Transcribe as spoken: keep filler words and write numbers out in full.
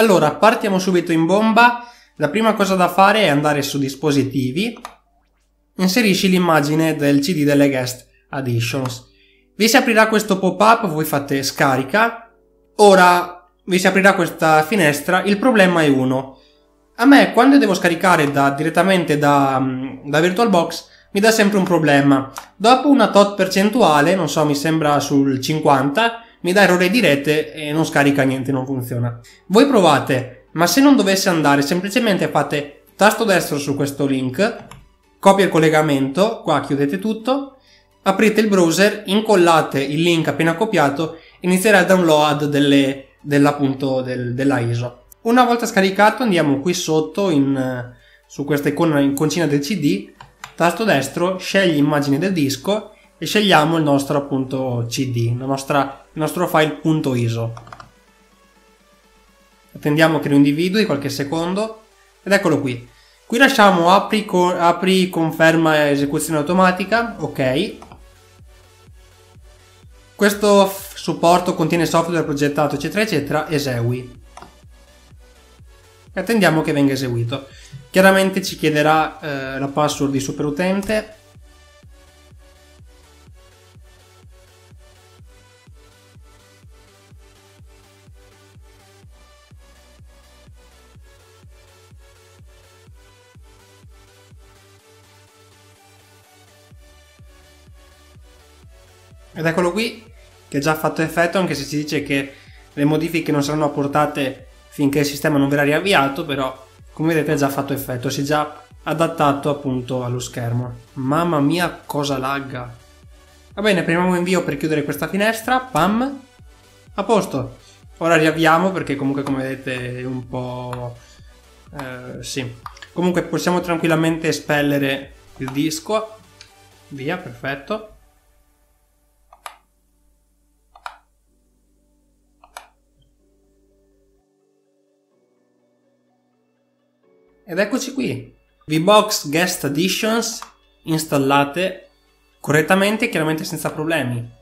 Allora, partiamo subito in bomba. La prima cosa da fare è andare su dispositivi, inserisci l'immagine del C D delle Guest Additions. Vi si aprirà questo pop-up, voi fate scarica. Ora vi si aprirà questa finestra, il problema è uno. A me quando devo scaricare da, direttamente da, da VirtualBox mi dà sempre un problema. Dopo una tot percentuale, non so, mi sembra sul cinquanta, mi dà errore di rete e non scarica niente, non funziona. Voi provate, ma se non dovesse andare, semplicemente fate tasto destro su questo link, copia il collegamento, qua chiudete tutto, aprite il browser, incollate il link appena copiato, inizierà il download delle, dell'appunto del, della I S O. Una volta scaricato andiamo qui sotto in, su questa icona, iconcina del C D, tasto destro, scegli immagine del disco e scegliamo il nostro appunto C D, la nostra, il nostro file.iso. Attendiamo che lo individui qualche secondo ed eccolo qui. Qui lasciamo apri, co, apri conferma esecuzione automatica, ok. Questo supporto contiene software progettato eccetera eccetera, esegui. E attendiamo che venga eseguito. Chiaramente ci chiederà eh, la password di superutente. Ed eccolo qui, che ha già fatto effetto, anche se ci dice che le modifiche non saranno apportate finché il sistema non verrà riavviato, però come vedete ha già fatto effetto, si è già adattato appunto allo schermo. Mamma mia cosa lagga! Va bene, premiamo invio per chiudere questa finestra, pam, a posto. Ora riavviamo perché comunque come vedete è un po'... Eh, sì, comunque possiamo tranquillamente espellere il disco, via, perfetto. Ed eccoci qui, VirtualBox Guest Additions installate correttamente e chiaramente senza problemi.